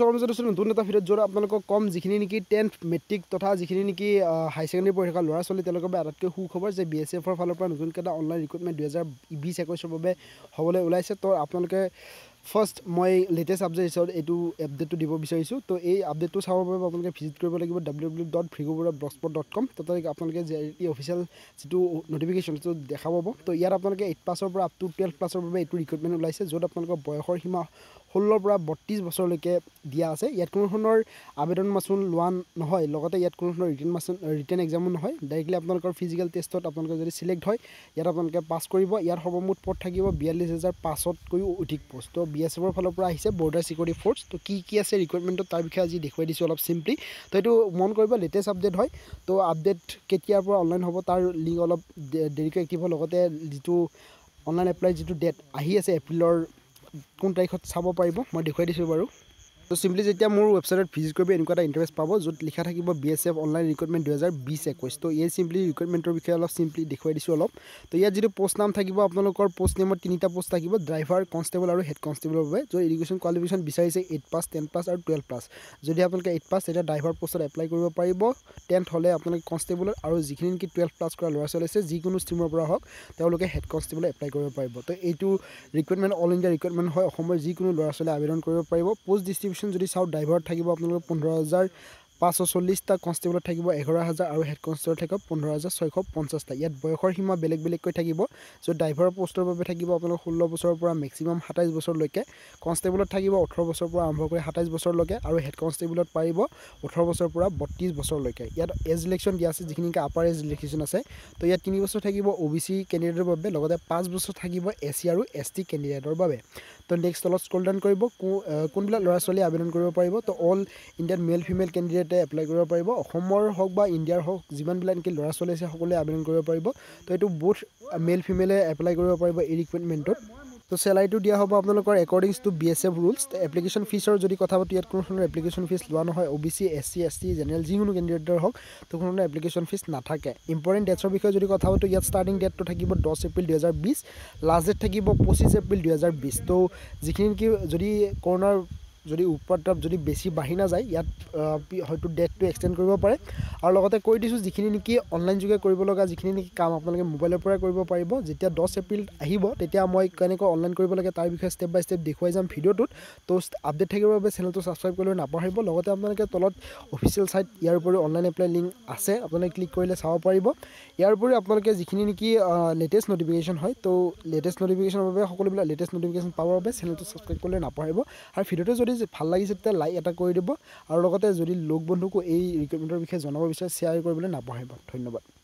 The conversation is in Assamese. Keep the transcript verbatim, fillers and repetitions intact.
জৰমজৰ আছিল নতুন এটা ফিৰত জৰা আপোনালোক কম যিখিনি নেকি টেন্থ মেট্ৰিক তথা যিখিনি নেকি হাই সেকেন্ডাৰী পৰীক্ষা লৰা চলি তেলক বাবে আটাইতকৈ সু খবৰ যে বিএসএফ ৰ ফালৰ পৰা নতুন এটা অনলাইন ৰিক্ৰুটমেন্ট দুই হাজাৰ বিশ একৈশ ৰ বাবে হ'বলৈ ওলাইছে তো আপোনালোকে ফাৰ্স্ট মই লেটেস্ট আপডেট হিচাপে এটো আপডেটটো দিব বিচাৰিছো তো এই আপডেটটো চাবৰ বাবে আপোনালোকে ভিজিট কৰিব লাগিব w w w dot frigobura blogspot dot com তথা আপোনালোকে যে অফিচিয়েল যেটো নোটিফিকেশন তো দেখা পাব তো ইয়াৰ আপোনালোকে আঠ পাছৰ পৰা আপ টু বাৰ পাছৰ বাবে এটো ৰিক্ৰুটমেন্ট ওলাইছে যত আপোনালোকৰ বয়সৰ সীমা ষোল্লৰ পৰা বত্ৰিশ বছৰলৈকে দিয়া আছে ইয়াত কোনো ধৰণৰ আবেদন মাচুন লোৱান নহয় লগতে ইয়াত কোনো ধৰণৰ ৰিটেন মাচুন ৰিটেন এক্সামো নহয় ডাইৰেক্টলি আপোনালোকৰ ফিজিক্যাল টেষ্টত আপোনালোকে যদি সিলেক্ট হয় ইয়াত আপোনালোকে পাস কৰিব ইয়াৰ সৰ্বমুঠ পদ থাকিব বিয়াল্লিশ হাজাৰ পাঁচশ কৈও অধিক পোষ্ট বিএসএফৰ ফালৰ পৰা আহিছে বৰ্ডাৰ সিকিউৰিটি ফ'ৰ্চ তো কি কি আছে ৰিক্ৰুটমেন্টৰ তাৰ বিষয়ে আজি দেখুৱাই দিছো অলপ সিম্পলি তো এটো মন কৰিব লেটেস্ট আপডেট হয় তো আপডেট কেতিয়া পৰা অনলাইন হ'ব তাৰ লিংক অলপ দেৰিকৈ এক্টিভ হ'ব লগতে যেটো অনলাইন এপ্লাই যেটো ডেট আহি আছে এপ্ৰিলৰ কোন তাৰিখত চাব পাৰিব মই দেখুৱাই দিছো বাৰু তো সিম্পলি যেতিয়া মোৰ ওয়েবসাইটত ভিজিট কৰিব এনেকুৱা এটা ইন্টাৰফেস পাব যত লিখা থাকিব বিএসএফ অনলাইন ৰিক্ৰুটমেন্ট দুই হাজাৰ বিশ একৈশ তো এই সিম্পলি ৰিক্ৰুটমেন্টৰ বিষয়ে অলপ সিম্পলি দেখুৱাই দিছো অলপ তো ইয়াত যেটো পোস্ট নাম থাকিব আপোনালোকৰ পোস্ট নেমৰ তিনিটা পোস্ট থাকিব ড্ৰাইভাৰ কনস্টেবল আৰু হেড কনস্টেবলৰ বাবে যো এডুকেশ্বন কোৱালিফিকেশন বিচাৰিছে আঠ পাছ দহ পাছ আৰু বাৰ পাছ যদি আপোনালোকে আঠ পাছ এটা ড্ৰাইভাৰ পোষ্টত এপ্লাই কৰিব পাৰিব দহ হলে আপোনালোকে কনস্টেবল আৰু যিখিনি নেকি বাৰ পাছ কৰা লৰা চলিছে যিকোনো ষ্ট্ৰীমৰ পৰা হওক তেওঁলোকে হেড কনস্টেবল এপ্লাই কৰিব পাৰিব তো এইটো ৰিক্ৰুটমেন্ট অল ইন্ডিয়া ৰিক্ৰুটমেন্ট হয় অসমৰ যিকোনো লৰা চলি আবেদন কৰিব পাৰিব পোস্ট ডিস্ট্ৰিবিউচন যদি সাউথ ডাইভাৰ থাকিব আপোনালোক পোন্ধৰ হাজাৰ পাঁচশ চল্লিশ টা কনস্টেবল থাকিব এঘাৰ হাজাৰ আৰু হেড কনস্টেবল থাকিব পোন্ধৰ হাজাৰ ছয়শ পঞ্চাশ টা ইয়াত বয়সৰ সীমা বেলেগ বেলেগ কৈ থাকিব সো ডাইভাৰ পোষ্টৰ বাবে থাকিব আপোনালোক ষোল্ল বছৰৰ পৰা ম্যাক্সিমাম সাতাইশ বছৰ লৈকে কনস্টেবল থাকিব ওঠৰ বছৰৰ পৰা আৰম্ভ কৰি সাতাইশ বছৰ লৈকে আৰু হেড কনস্টেবলত পাৰিব ওঠৰ বছৰৰ পৰা বত্ৰিশ বছৰ লৈকে ইয়াত এজ ইলেকশন দিয়া আছে যিখিনি আপাৰ এজ ইলেকশন আছে তো ইয়াত তিনি বছৰ থাকিব ওবিসি ক্যান্ডিডেটৰ বাবে লগতে পাঁচ বছৰ থাকিব এসি আৰু এসটি ক্যান্ডিডেটৰ বাবে তো নেক্সট তলত স্ক্ৰল ডাউন কৰিব কোনবিলা লৰা চলি আবেদন কৰিব পাৰিব তো all Indian male female candidate apply কৰিব পাৰিব অসমৰ হক বা ইন্ডিয়াৰ হক জীবন বিলানকে লৰা চলেছে সকলে আবেদন কৰিব পাৰিব তো এটো বোথ মেল ফিমেলে এপ্লাই কৰিব পাৰিব এই ৰিক্ৰুটমেন্টত তো সেলাইটো দিয়া হ'ব আপোনালোকৰ accordings to BSF rules application ফিছৰ যদি কথা পাতি ইয়াত কোনো ধৰণৰ এপ্লিকেশন ফিছ লোৱা নহয় ওবিসি এসসি এসটি জেনেৰেল যিকোনো ক্যান্ডিডেটৰ হওক তো কোনো ধৰণৰ এপ্লিকেশন ফিছ নাথাকে ইম্পৰ্টেন্ট ডেটছৰ বিষয়ে যদি কথা পাতি ইয়াত স্টাৰ্টিং ডেটটো থাকিব দহ এপ্ৰিল দুই হাজাৰ বিশ লাষ্ট ডেট থাকিব পঁচিছ এপ্ৰিল দুই হাজাৰ বিশ তো যিখিনি কি যদি কৰোনাৰ যদি উপদ্ৰব যদি বেছি বাহি না যায় ইয়াত হয়তো ডেটটো এক্সটেন্ড কৰিব পাৰে আৰু লগতে কৈ দিছো যিখিনি নেকি অনলাইন যোগে কৰিব লগা যিখিনি নেকি কাম আপোনালোকে মোবাইলৰ পৰা কৰিব পাৰিব যেতিয়া দহ এপ্ৰিল আহিব তেতিয়া মই কেনেকৈ অনলাইন কৰিব লাগে তাৰ বিষয়ে স্টেপ বাই স্টেপ দেখুৱাই যাম ভিডিওটোত তো আপডেট থাকিবৰ বাবে চেনেলটো সাবস্ক্ৰাইব কৰিবলৈ নাপাহৰিব লগতে আপোনালোকে তলত অফিচিয়েল সাইট ইয়াৰ উপৰি অনলাইন এপ্লাই লিংক আছে আপোনালোকে ক্লিক কৰিলে চাব পাৰিব ইয়াৰ উপৰি আপোনালোকে যিখিনি নেকি লেটেস্ট নোটিফিকেশন হয় তো লেটেস্ট নোটিফিকেশনৰ বাবে সকলোবিলাক লেটেস্ট নোটিফিকেশন পাবৰ বাবে চেনেলটো সাবস্ক্ৰাইব কৰিবলৈ নাপাহৰিব আৰু ভিডিওটো যদি ভাল লাগিছে তে লাইক এটা কৰি দিব আৰু লগতে যদি লোক বন্ধুক এই ৰিকমেন্ডৰ বিষয়ে জনাব বিচাৰে শেয়াৰ কৰিবলৈ নাপাহৰিব ধন্যবাদ।